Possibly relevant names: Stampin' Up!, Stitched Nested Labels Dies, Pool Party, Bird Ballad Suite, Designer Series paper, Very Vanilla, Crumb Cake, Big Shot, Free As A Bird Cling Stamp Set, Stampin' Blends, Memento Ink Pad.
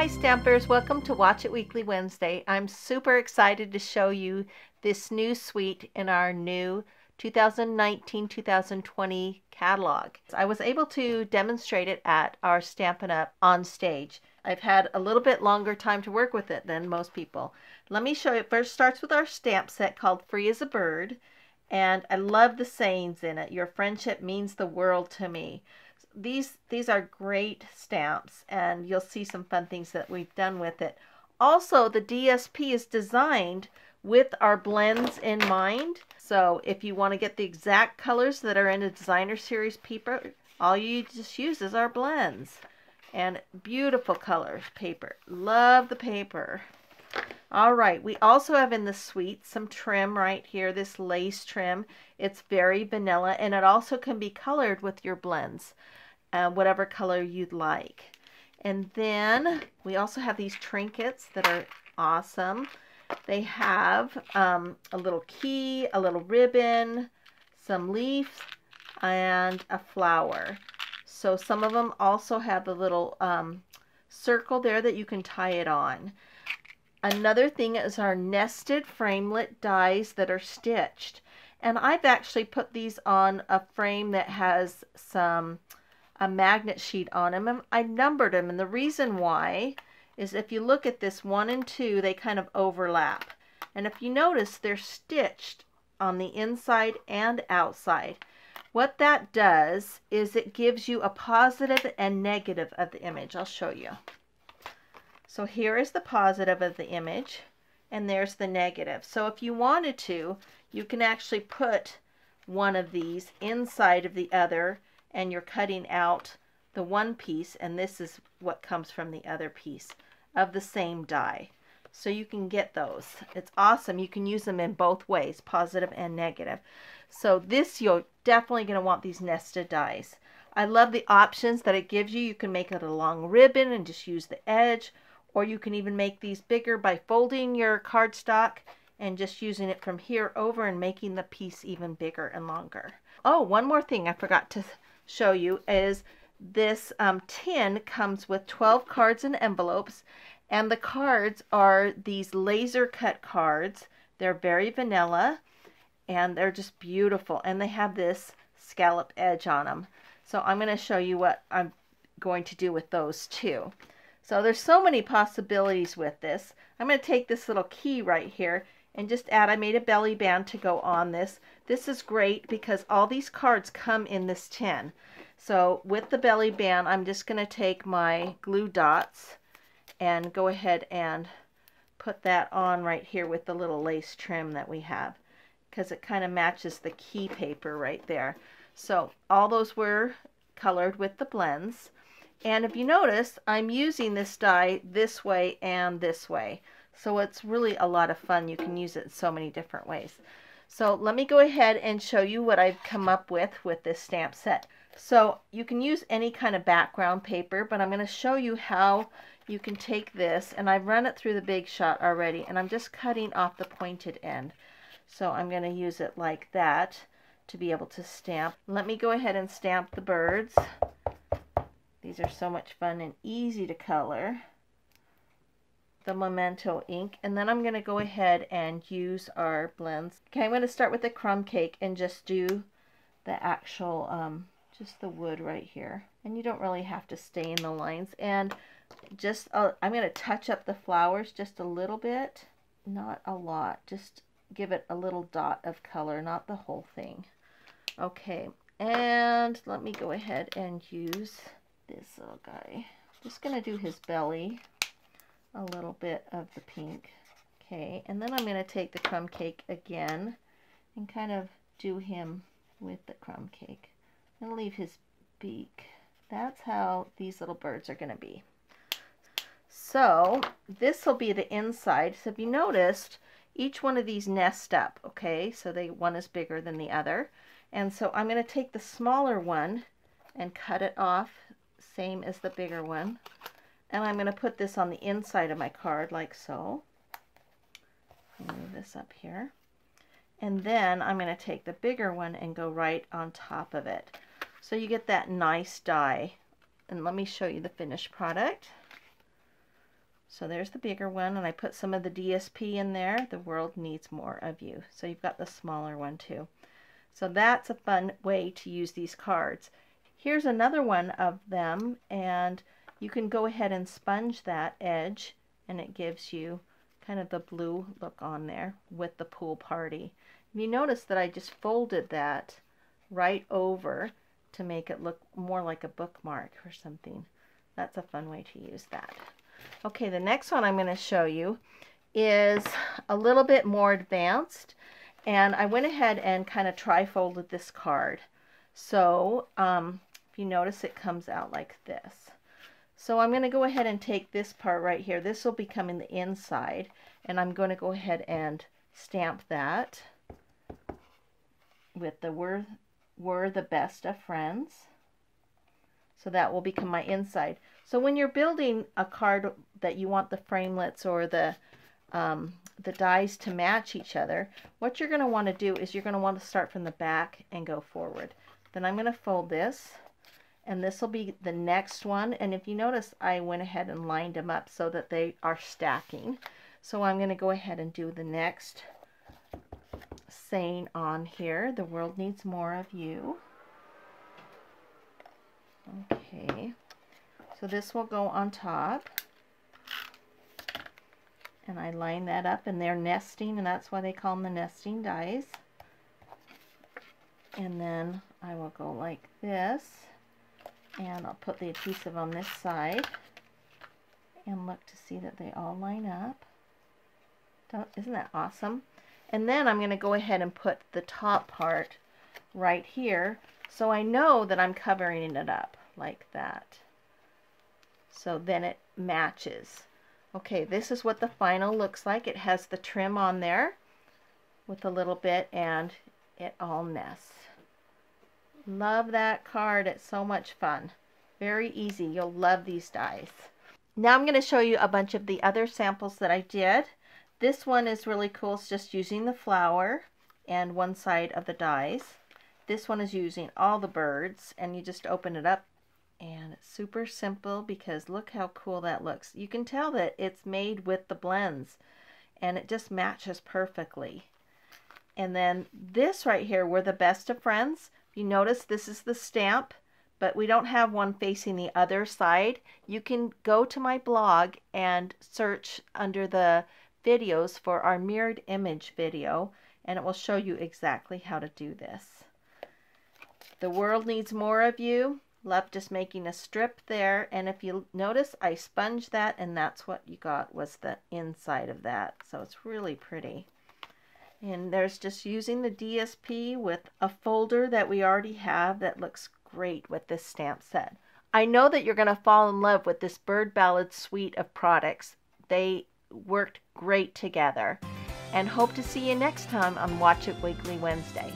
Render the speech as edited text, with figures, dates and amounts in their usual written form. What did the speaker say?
Hi Stampers, welcome to Watch It Weekly Wednesday. I'm super excited to show you this new suite in our new 2019-2020 catalog. I was able to demonstrate it at our Stampin' Up! On stage. I've had a little bit longer time to work with it than most people. Let me show you. It first starts with our stamp set called Free As A Bird, and I love the sayings in it. Your friendship means the world to me. These are great stamps, and you'll see some fun things that we've done with it. Also, the DSP is designed with our blends in mind. So if you want to get the exact colors that are in a Designer Series paper, all you just use is our blends. And beautiful colors paper. Love the paper. All right, we also have in the suite some trim right here, this lace trim. It's very vanilla, and it also can be colored with your blends, whatever color you'd like. And then we also have these trinkets that are awesome. They have a little key, a little ribbon, some leaves, and a flower. So some of them also have a little circle there that you can tie it on. Another thing is our nested framelit dies that are stitched. And I've actually put these on a frame that has a magnet sheet on them. And I numbered them, and the reason why is if you look at this 1 and 2, they kind of overlap. And if you notice, they're stitched on the inside and outside. What that does is it gives you a positive and negative of the image. I'll show you. So here is the positive of the image, and there's the negative. So if you wanted to, you can actually put one of these inside of the other, and you're cutting out the one piece, and this is what comes from the other piece of the same die. So you can get those. It's awesome. You can use them in both ways, positive and negative. So this, you're definitely going to want these nested dies. I love the options that it gives you. You can make it a long ribbon and just use the edge. Or you can even make these bigger by folding your cardstock and just using it from here over and making the piece even bigger and longer. Oh, one more thing I forgot to show you is this tin comes with 12 cards and envelopes, and the cards are these laser cut cards. They're very vanilla, and they're just beautiful, and they have this scallop edge on them. So I'm going to show you what I'm going to do with those too. So there's so many possibilities with this. I'm going to take this little key right here and just add, I made a belly band to go on this. This is great because all these cards come in this tin. So with the belly band, I'm just going to take my glue dots and go ahead and put that on right here with the little lace trim that we have, because it kind of matches the key paper right there. So all those were colored with the blends. And if you notice, I'm using this die this way and this way. So it's really a lot of fun. You can use it in so many different ways. So let me go ahead and show you what I've come up with this stamp set. So you can use any kind of background paper, but I'm going to show you how you can take this. And I've run it through the Big Shot already, and I'm just cutting off the pointed end. So I'm going to use it like that to be able to stamp. Let me go ahead and stamp the birds. These are so much fun and easy to color. The Memento ink, and then I'm going to go ahead and use our blends. Okay, I'm going to start with the Crumb Cake and just do the actual, just the wood right here. And you don't really have to stay in the lines. And just, I'm going to touch up the flowers just a little bit, not a lot, just give it a little dot of color, not the whole thing. Okay, and let me go ahead and use this little guy. Just going to do his belly, a little bit of the pink. Okay, and then I'm going to take the Crumb Cake again and kind of do him with the Crumb Cake. I'm going to leave his beak. That's how these little birds are going to be. So this will be the inside. So if you noticed, each one of these nest up, okay? So one is bigger than the other. And so I'm going to take the smaller one and cut it off, same as the bigger one. And I'm going to put this on the inside of my card, like so. Move this up here. And then I'm going to take the bigger one and go right on top of it. So you get that nice die. And let me show you the finished product. So there's the bigger one, and I put some of the DSP in there. The world needs more of you. So you've got the smaller one too. So that's a fun way to use these cards. Here's another one of them, and you can go ahead and sponge that edge, and it gives you kind of the blue look on there with the pool party. And you notice that I just folded that right over to make it look more like a bookmark or something. That's a fun way to use that. Okay, the next one I'm going to show you is a little bit more advanced, and I went ahead and kind of tri-folded this card. So if you notice, it comes out like this. So I'm going to go ahead and take this part right here. This will be coming the inside, and I'm going to go ahead and stamp that with the "We're the best of friends." So that will become my inside. So when you're building a card that you want the framelets or the dies to match each other, what you're going to want to do is you're going to want to start from the back and go forward. Then I'm going to fold this, and this will be the next one. And if you notice, I went ahead and lined them up so that they are stacking. So I'm going to go ahead and do the next saying on here. The world needs more of you. Okay, so this will go on top, and I line that up, and they're nesting, and that's why they call them the nesting dies. And then I will go like this, and I'll put the adhesive on this side and look to see that they all line up. Isn't that awesome? And then I'm going to go ahead and put the top part right here, so I know that I'm covering it up like that. So then it matches. Okay, this is what the final looks like. It has the trim on there with a little bit, and it all nests. Love that card. It's so much fun. Very easy. You'll love these dies. Now I'm going to show you a bunch of the other samples that I did. This one is really cool. It's just using the flower and one side of the dies. This one is using all the birds, and you just open it up, and it's super simple because look how cool that looks. You can tell that it's made with the blends, and it just matches perfectly. And then this right here, we're the best of friends. If you notice, this is the stamp, but we don't have one facing the other side. You can go to my blog and search under the videos for our mirrored image video, and it will show you exactly how to do this. The world needs more of you. Love just making a strip there, and if you notice, I sponged that, and that's what you got was the inside of that. So it's really pretty. And there's just using the DSP with a folder that we already have that looks great with this stamp set. I know that you're going to fall in love with this Bird Ballad suite of products. They worked great together, and hope to see you next time on Watch It Wiggly Wednesday.